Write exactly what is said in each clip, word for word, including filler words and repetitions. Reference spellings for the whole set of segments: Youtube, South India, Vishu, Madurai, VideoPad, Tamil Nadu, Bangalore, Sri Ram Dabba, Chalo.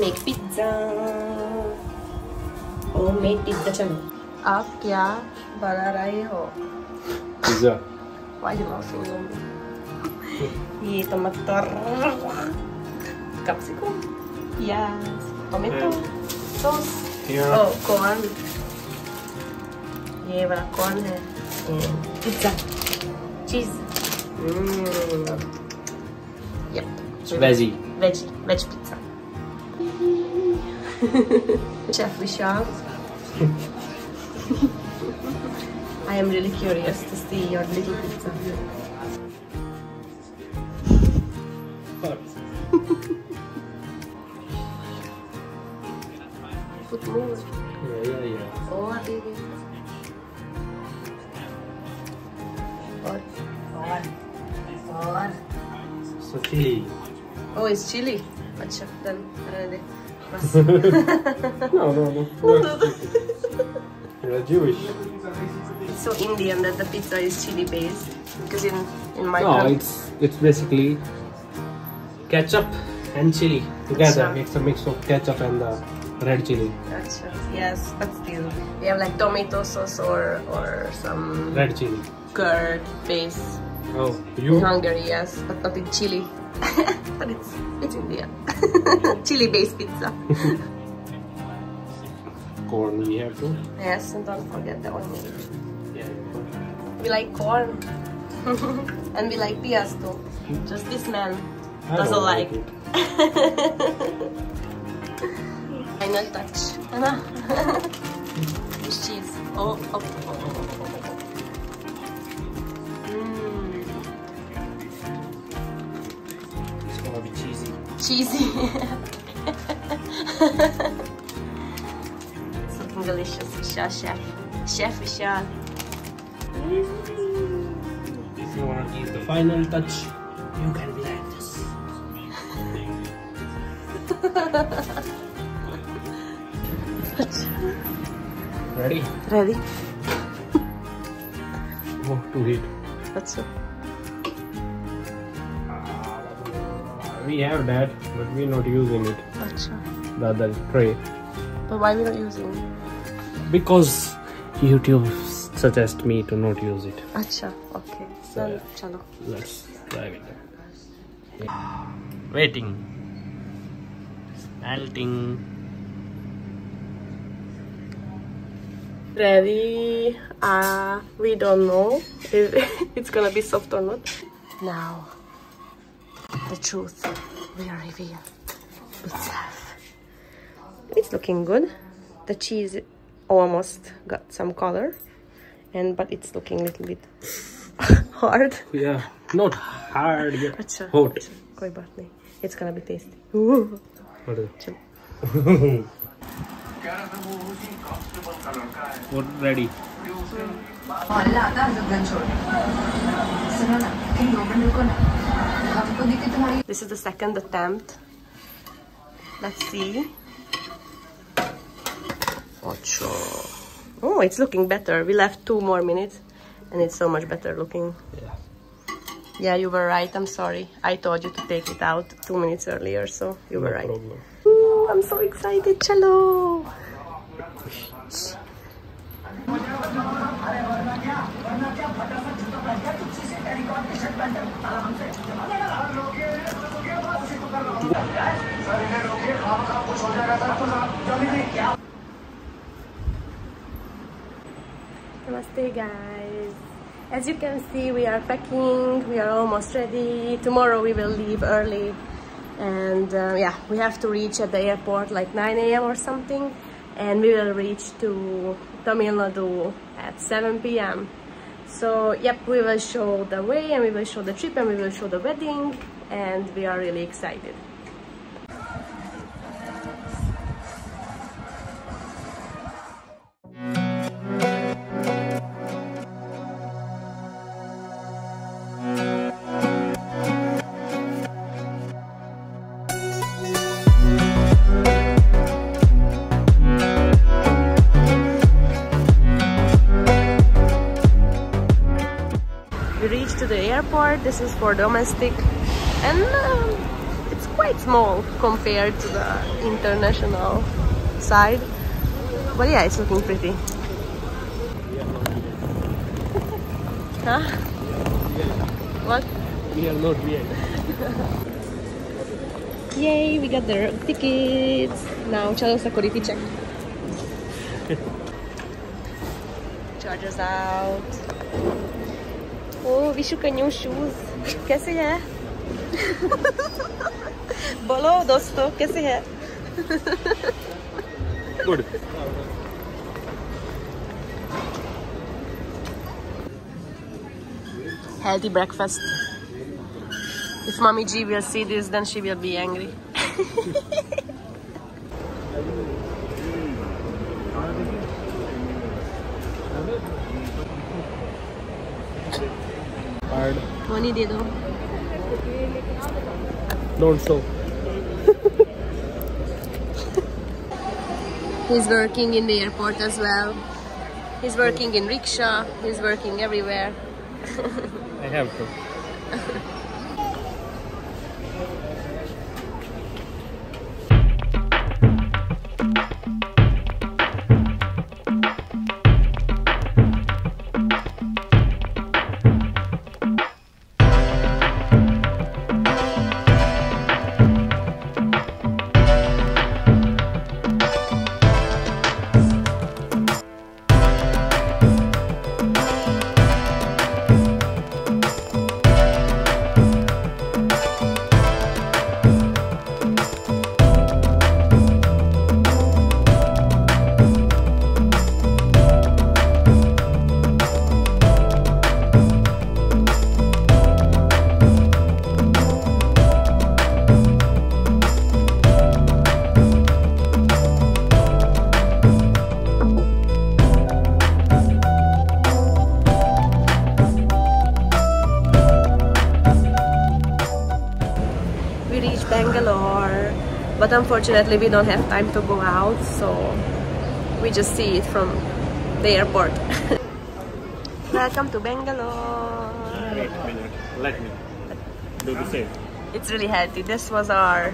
make pizza. Homemade pizza. चलो आप क्या बना रहे हो? Pizza. Why you laughing? ये टमाटर capsicum. Yes. Tomato. Sauce. Yeah. Oh, corn. ये बड़ा corn है. Pizza. Cheese. Mm. Yep. Veggie. Veggie. Veg pizza. Chef Vishal, I am really curious to see your little pizza. Foot moves. Yeah, yeah, yeah. Oh, baby. What? What? What? So chili. Oh, it's chili. Acha, then. No, no, no. no. You're Jewish. It's so Indian that the pizza is chili based, because in in my no, country, it's it's basically ketchup and chili together. Achha. It's a mix of ketchup and the red chili. Achha. Yes, but still we have like tomato sauce or or some red chili curd base. Oh, you in Hungary? Yes, but not in chili. But it's it's Indian. Chili based pizza. Corn we have too. Yes, and don't forget the onion. Yeah. We like corn. And we like pias too. Just this man doesn't like, like it. Final touch. This cheese. Oh, oh, oh, oh, oh. Cheesy. Something delicious. Vishal, chef. Chef Vishal. If you want to give the final touch, you can be like this. Ready? Ready. Oh, to eat. That's it. We have that, but we're not using it. Achha. The other tray. But why we not using it? Because YouTube suggests me to not use it. Achha, okay. So, yeah. Chalo. Let's dive in. Yeah. Waiting. Melting. Ready? Uh, we don't know if it's gonna be soft or not. Now. The truth will reveal itself. It's looking good. The cheese almost got some color, and but it's looking a little bit hard. Yeah, not hard. Yeah. Achha, hot. Achha. It's gonna be tasty. What ready? This is the second attempt. Let's see. Oh, it's looking better. We left two more minutes and it's so much better looking. Yeah, yeah, you were right. I'm sorry. I told you to take it out two minutes earlier, so you were no right. Problem. Ooh, I'm so excited. Chalo. Namaste guys. As you can see, we are packing, we are almost ready. Tomorrow we will leave early, and uh, yeah, we have to reach at the airport like nine A M or something, and we will reach to Tamil Nadu at seven P M So yep, we will show the way, and we will show the trip, and we will show the wedding, and we are really excited. This is for domestic, and um, it's quite small compared to the international side, but yeah, it's looking pretty. Huh? What? We are not V I P. Yay, we got the tickets. Now, chalo security check. Chargers out. Oh, Vishu ka new shoes. Kaise hai? Bolo dosto, kaise hai? Good. Healthy breakfast. If Mommy G will see this, then she will be angry. Money de do. Don't so. He's working in the airport as well. He's working in rickshaw. He's working everywhere. I have to. Bangalore, but unfortunately we don't have time to go out, so we just see it from the airport. Welcome to Bangalore. Wait a minute, let me do the same. It's really healthy. This was our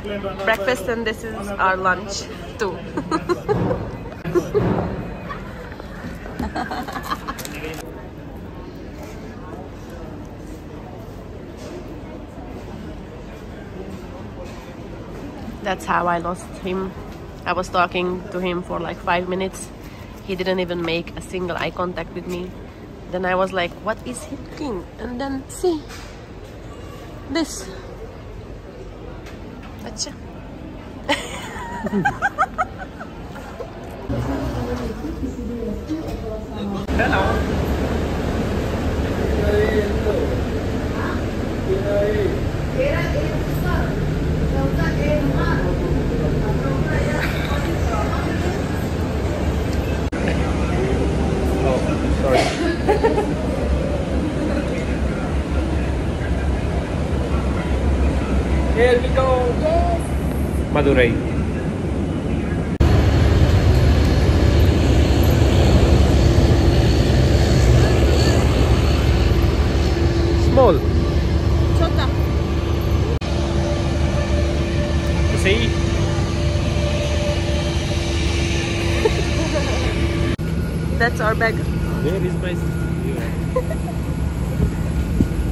breakfast and this is our lunch too. That's how I lost him. I was talking to him for like five minutes. He didn't even make a single eye contact with me. Then I was like, what is he looking? And then see, this. Acha. Here we go! Madurai. Small. Chota. You see? That's our bag. Where is my...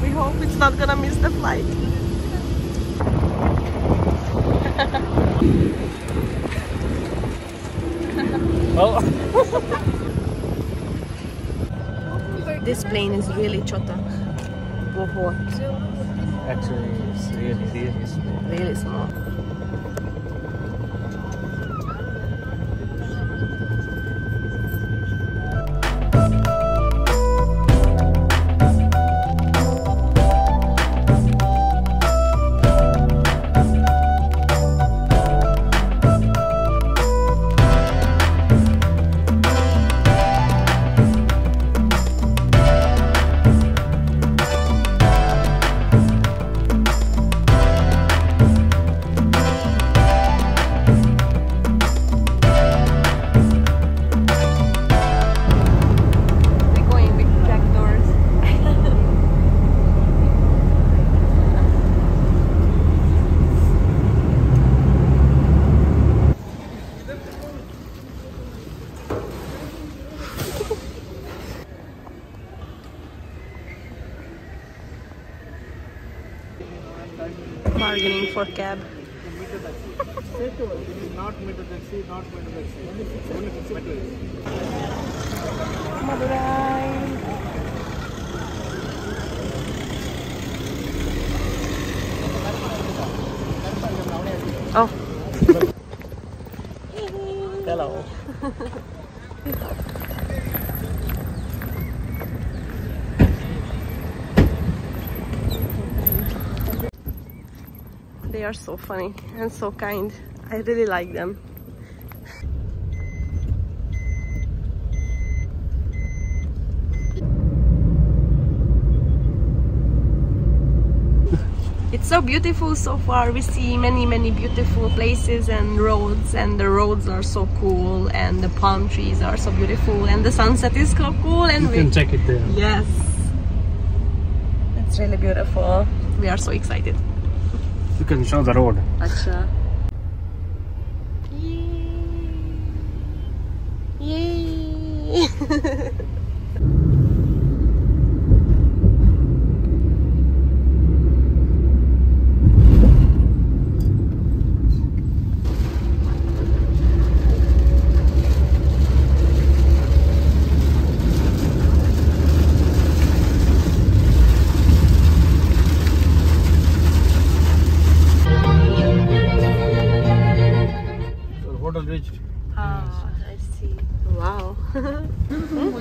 We hope it's not gonna miss the flight. Oh. This plane is really chota. Woho. Actually, it's really, really small. Really small. for cab. Not metro taxi, not metro taxi. Only metro. Madurai. Oh. Hello. They are so funny and so kind. I really like them. It's so beautiful so far. We see many many beautiful places and roads, and the roads are so cool, and the palm trees are so beautiful, and the sunset is so cool, and you we can check it there. Yes, it's really beautiful. We are so excited. You can show the road. Acha. Yay! Yay! Ah, I see. Wow. Hmm?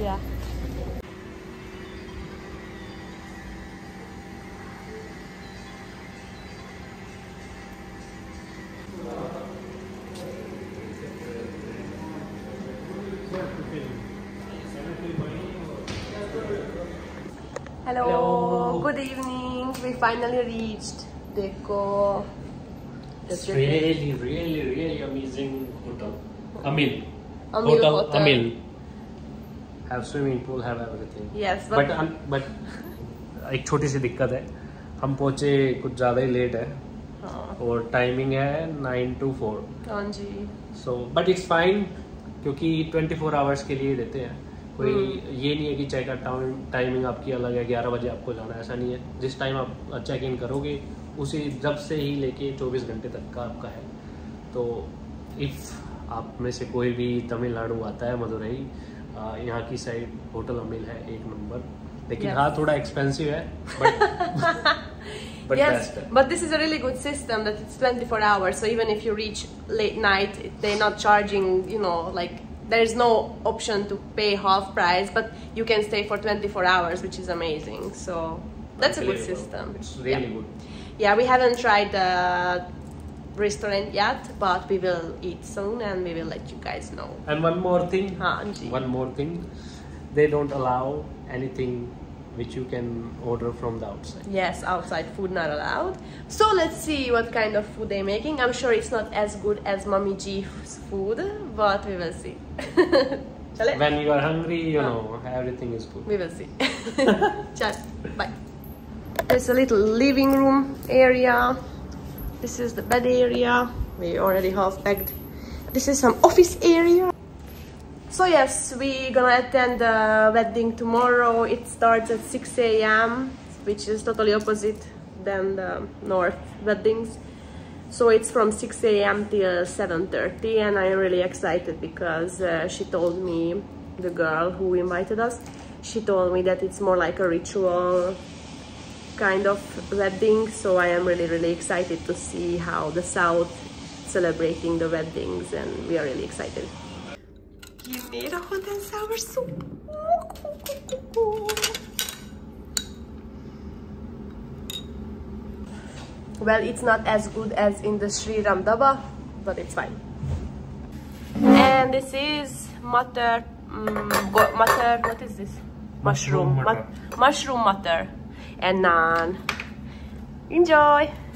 Yeah. Hello. Hello. Good evening. We finally reached Deco. It's really, really, really amazing hotel. Amil. Amil hotel, hotel. Amil. Have swimming pool, have everything. Yes, but but, um, but एक छोटी सी दिक्कत है. हम पहुँचे कुछ ज़्यादा ही late है. हाँ. और timing है nine to four. हाँ जी. So but it's fine क्योंकि twenty-four hours के लिए देते हैं. कोई ये नहीं है कि check out timing आपकी अलग है. eleven बजे आपको जाना है, ऐसा नहीं है. जिस time आप check in करोगे उसी जब से ही लेके चौबीस घंटे तक का आपका है. तो इफ़ आप में से कोई भी तमिलनाडु आता है, मदुरई, यहाँ की साइड होटल अमिल है एक नंबर. लेकिन हाँ, थोड़ा एक्सपेंसिव है, but yes, but this is a really good system that it's twenty-four hours. So even if you reach late night, they're not charging, you know, like there is no option to pay half price, but you can stay for twenty-four hours, which is amazing. So that's a good system. It's really good. Yeah, we haven't tried the restaurant yet, but we will eat soon and we will let you guys know. And one more thing, Haanji. one more thing, they don't allow anything which you can order from the outside. Yes, outside food not allowed. So let's see what kind of food they're making. I'm sure it's not as good as Mommy G's food, but we will see. When you are hungry, you know, everything is good. We will see. Ciao, bye. There's a little living room area. This is the bed area. We already half packed. This is some office area. So yes, we're gonna attend the wedding tomorrow. It starts at six A M which is totally opposite than the north weddings. So it's from six A M till seven thirty, and I'm really excited because uh, she told me, the girl who invited us, she told me that it's more like a ritual kind of wedding. So I am really really excited to see how the South celebrating the weddings, and we are really excited. You made a hot and sour soup. Well, it's not as good as in the Sri Ram Dabba, but it's fine. And this is matar, um, matar. What is this? Mushroom. Mushroom matar. Mushroom matar. And naan. Enjoy!